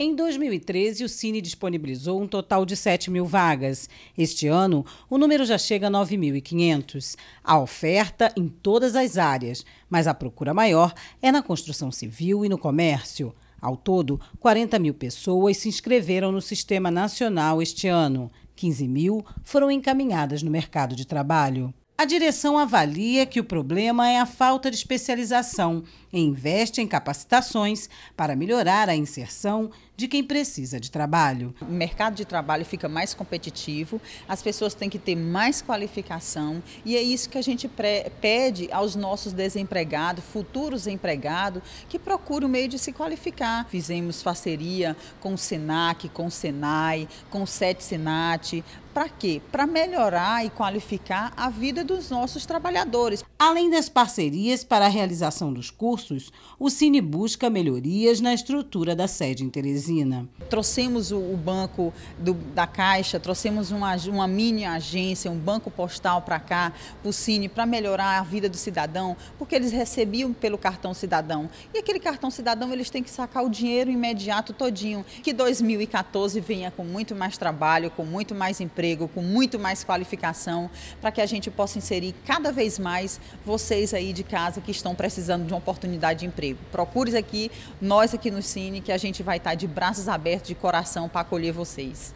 Em 2013, o Cine disponibilizou um total de 7.000 vagas. Este ano, o número já chega a 9.500. Há oferta em todas as áreas, mas a procura maior é na construção civil e no comércio. Ao todo, 40.000 pessoas se inscreveram no Sistema Nacional este ano. 15.000 foram encaminhadas no mercado de trabalho. A direção avalia que o problema é a falta de especialização e investe em capacitações para melhorar a inserção de quem precisa de trabalho. O mercado de trabalho fica mais competitivo, as pessoas têm que ter mais qualificação e é isso que a gente pede aos nossos desempregados, futuros empregados, que procurem o meio de se qualificar. Fizemos parceria com o Senac, com o Senai, com o Sete-Senat. Para quê? Para melhorar e qualificar a vida dos nossos trabalhadores. Além das parcerias para a realização dos cursos, o Cine busca melhorias na estrutura da sede em Teresina. Trouxemos o banco da Caixa, trouxemos uma mini agência, um banco postal para cá, para o Cine, para melhorar a vida do cidadão, porque eles recebiam pelo cartão cidadão. E aquele cartão cidadão eles têm que sacar o dinheiro imediato todinho. Que 2014 venha com muito mais trabalho, com muito mais emprego, com muito mais qualificação, para que a gente possa inserir cada vez mais vocês aí de casa que estão precisando de uma oportunidade de emprego. Procure aqui, nós aqui no Cine, que a gente vai estar de braços abertos, de coração para acolher vocês.